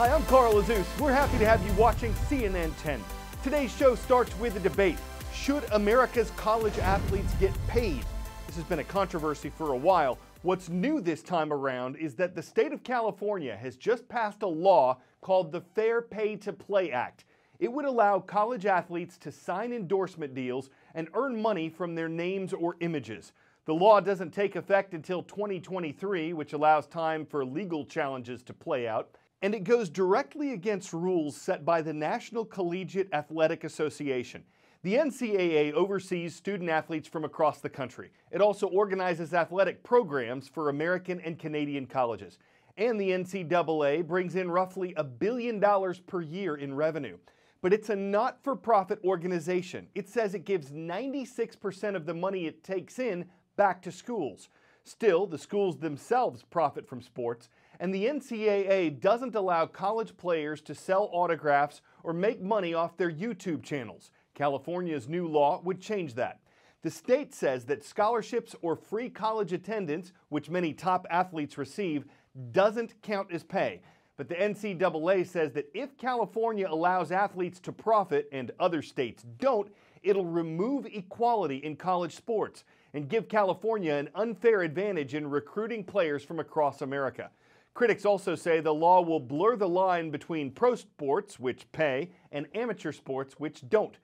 Hi, I'm Carl Azuz. We're happy to have you watching CNN 10. Today's show starts with a debate. Should America's college athletes get paid? This has been a controversy for a while. What's new this time around is that the state of California has just passed a law called the Fair Pay to Play Act. It would allow college athletes to sign endorsement deals and earn money from their names or images. The law doesn't take effect until 2023, which allows time for legal challenges to play out. And it goes directly against rules set by the National Collegiate Athletic Association. The NCAA oversees student-athletes from across the country. It also organizes athletic programs for American and Canadian colleges. And the NCAA brings in roughly $1 billion per year in revenue. But it's a not-for-profit organization. It says it gives 96% of the money it takes in back to schools. Still, the schools themselves profit from sports, and the NCAA doesn't allow college players to sell autographs or make money off their YouTube channels. California's new law would change that. The state says that scholarships or free college attendance, which many top athletes receive, doesn't count as pay. But the NCAA says that if California allows athletes to profit and other states don't, it'll remove equality in college sports and give California an unfair advantage in recruiting players from across America. Critics also say the law will blur the line between pro sports, which pay, and amateur sports, which don't.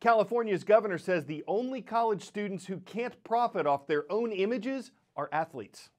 California's governor says the only college students who can't profit off their own images are athletes.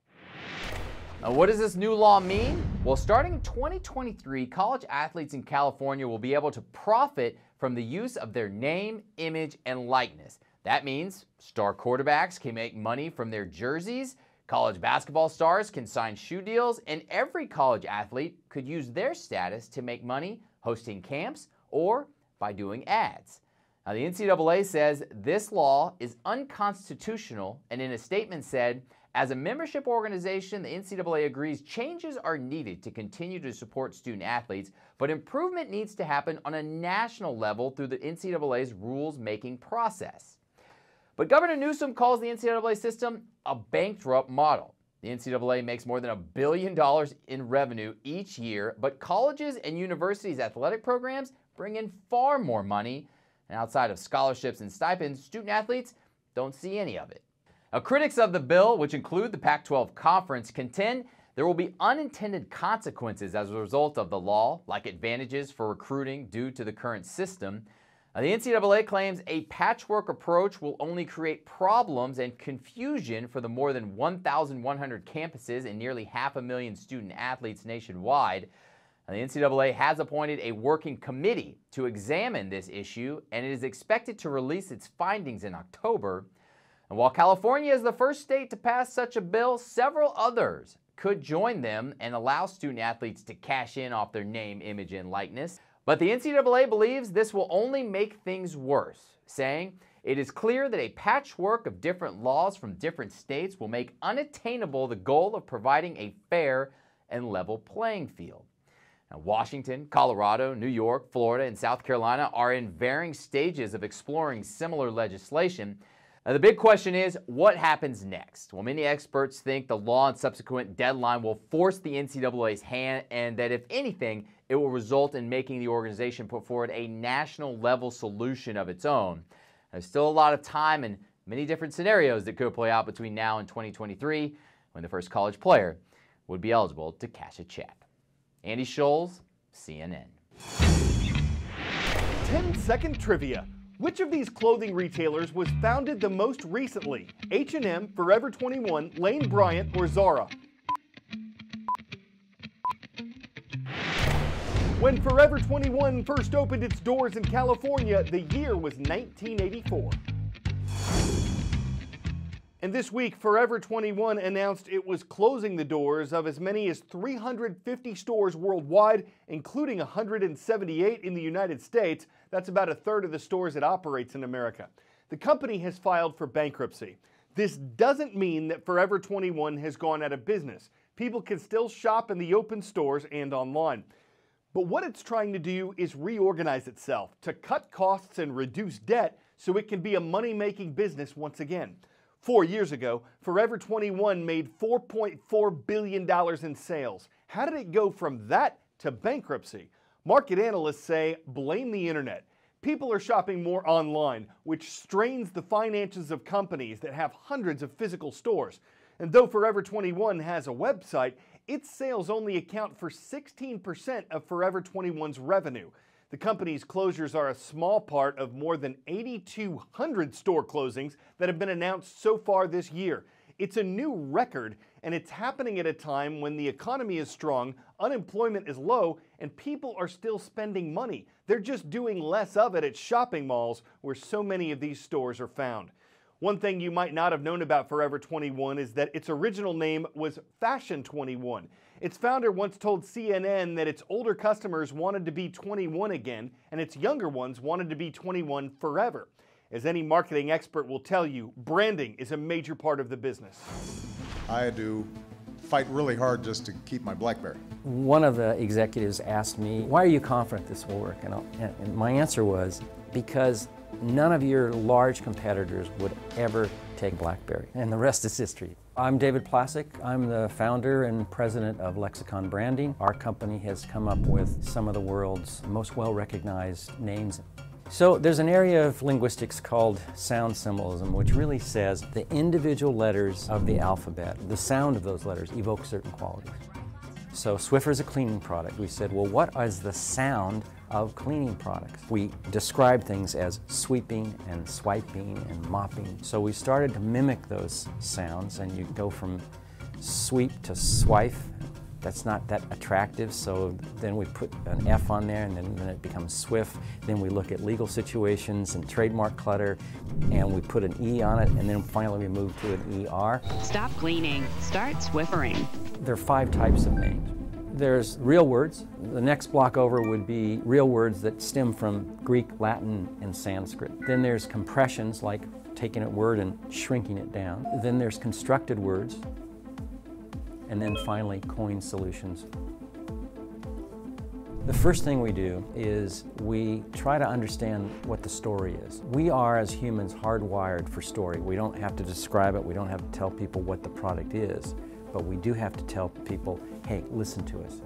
Now, what does this new law mean? Well, starting in 2023, college athletes in California will be able to profit from the use of their name, image, and likeness. That means star quarterbacks can make money from their jerseys, college basketball stars can sign shoe deals, and every college athlete could use their status to make money hosting camps or by doing ads. Now, the NCAA says this law is unconstitutional, and in a statement said, as a membership organization, the NCAA agrees changes are needed to continue to support student athletes, but improvement needs to happen on a national level through the NCAA's rules-making process. But Governor Newsom calls the NCAA system a bankrupt model. The NCAA makes more than $1 billion in revenue each year, but colleges and universities' athletic programs bring in far more money. And outside of scholarships and stipends, student athletes don't see any of it. Now, critics of the bill, which include the Pac-12 conference, contend there will be unintended consequences as a result of the law, like advantages for recruiting due to the current system. Now, the NCAA claims a patchwork approach will only create problems and confusion for the more than 1,100 campuses and nearly 500,000 student athletes nationwide. Now, the NCAA has appointed a working committee to examine this issue, and it is expected to release its findings in October. And while California is the first state to pass such a bill, several others could join them and allow student athletes to cash in off their name, image, and likeness. But the NCAA believes this will only make things worse, saying it is clear that a patchwork of different laws from different states will make unattainable the goal of providing a fair and level playing field. Now, Washington, Colorado, New York, Florida, and South Carolina are in varying stages of exploring similar legislation. Now, the big question is, what happens next? Well, many experts think the law and subsequent deadline will force the NCAA's hand, and that if anything, it will result in making the organization put forward a national level solution of its own. There's still a lot of time and many different scenarios that could play out between now and 2023, when the first college player would be eligible to cash a check. Andy Scholes, CNN. 10-second trivia. Which of these clothing retailers was founded the most recently? H&M, Forever 21, Lane Bryant, or Zara? When Forever 21 first opened its doors in California, the year was 1984. And this week, Forever 21 announced it was closing the doors of as many as 350 stores worldwide, including 178 in the United States. That's about a third of the stores it operates in America. The company has filed for bankruptcy. This doesn't mean that Forever 21 has gone out of business. People can still shop in the open stores and online. But what it's trying to do is reorganize itself to cut costs and reduce debt so it can be a money-making business once again. 4 years ago, Forever 21 made $4.4 billion in sales. How did it go from that to bankruptcy. Market analysts say, blame the internet. People are shopping more online, which strains the finances of companies that have hundreds of physical stores. And though Forever 21 has a website, its sales only account for 16% of Forever 21's revenue. The company's closures are a small part of more than 8,200 store closings that have been announced so far this year. It's a new record, and it's happening at a time when the economy is strong, unemployment is low, and people are still spending money. They're just doing less of it at shopping malls where so many of these stores are found. One thing you might not have known about Forever 21 is that its original name was Fashion 21. Its founder once told CNN that its older customers wanted to be 21 again, and its younger ones wanted to be 21 forever. As any marketing expert will tell you, branding is a major part of the business. I had to fight really hard just to keep my BlackBerry. One of the executives asked me, why are you confident this will work? And my answer was, because none of your large competitors would ever take BlackBerry, and the rest is history. I'm David Plasik. I'm the founder and president of Lexicon Branding. Our company has come up with some of the world's most well-recognized names. So there's an area of linguistics called sound symbolism, which really says the individual letters of the alphabet, the sound of those letters evoke certain qualities. So Swiffer is a cleaning product. We said, well, what is the sound of cleaning products? We describe things as sweeping and swiping and mopping. So we started to mimic those sounds, and you go from sweep to swipe. That's not that attractive, so then we put an F on there, and then it becomes Swift. Then we look at legal situations and trademark clutter, and we put an E on it, and then finally we move to an ER. Stop cleaning, start Swiffering. There are 5 types of names. There's real words. The next block over would be real words that stem from Greek, Latin, and Sanskrit. Then there's compressions, like taking a word and shrinking it down. Then there's constructed words. And then finally, coined solutions. The first thing we do is we try to understand what the story is. We are, as humans, hardwired for story. We don't have to describe it. We don't have to tell people what the product is. But we do have to tell people, hey, listen to us.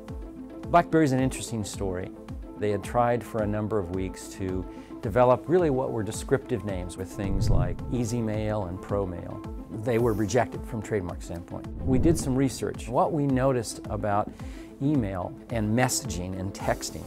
BlackBerry's an interesting story. They had tried for a number of weeks to develop really what were descriptive names with things like Easy Mail and Pro Mail. They were rejected from a trademark standpoint. We did some research. What we noticed about email and messaging and texting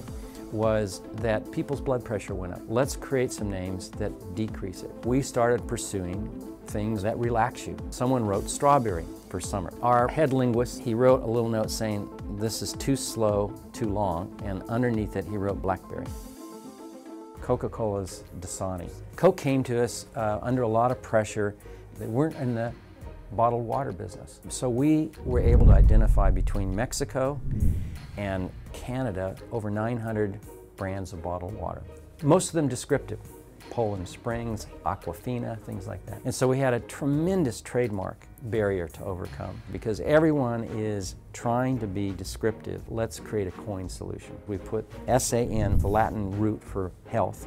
was that people's blood pressure went up. Let's create some names that decrease it. We started pursuing things that relax you. Someone wrote strawberry for summer. Our head linguist, he wrote a little note saying, this is too slow, too long, and underneath it he wrote BlackBerry. Coca-Cola's Dasani. Coke came to us under a lot of pressure. They weren't in the bottled water business. So we were able to identify between Mexico and Canada over 900 brands of bottled water. Most of them descriptive. Poland Springs, Aquafina, things like that. And so we had a tremendous trademark barrier to overcome because everyone is trying to be descriptive. Let's create a coined solution. We put S-A-N, the Latin root for health,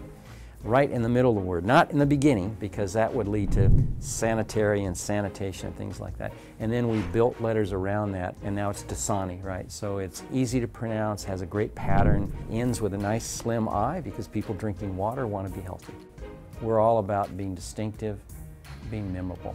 right in the middle of the word, not in the beginning, because that would lead to sanitary and sanitation and things like that. And then we built letters around that, and now it's Dasani, right? So it's easy to pronounce, has a great pattern, ends with a nice slim I because people drinking water want to be healthy. We're all about being distinctive, being memorable.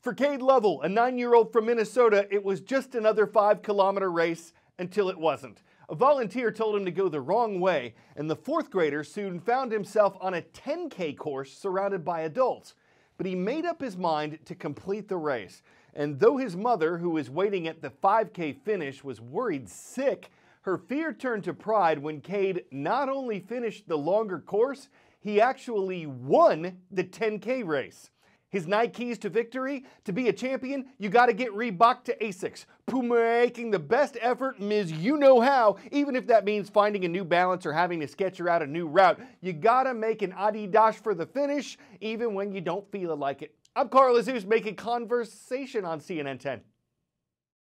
For Cade Lovell, a 9-year-old from Minnesota, it was just another 5-kilometer race until it wasn't. A volunteer told him to go the wrong way, and the 4th grader soon found himself on a 10K course surrounded by adults. But he made up his mind to complete the race. And though his mother, who was waiting at the 5K finish, was worried sick, her fear turned to pride when Cade not only finished the longer course, he actually won the 10K race. His 9 keys to victory? To be a champion, you gotta get Reebok to ASICS. Making the best effort, Ms. You-Know-How, even if that means finding a new balance or having to sketch her out a new route. You gotta make an Adidas for the finish, even when you don't feel like it. I'm Carl Azuz, making conversation on CNN 10.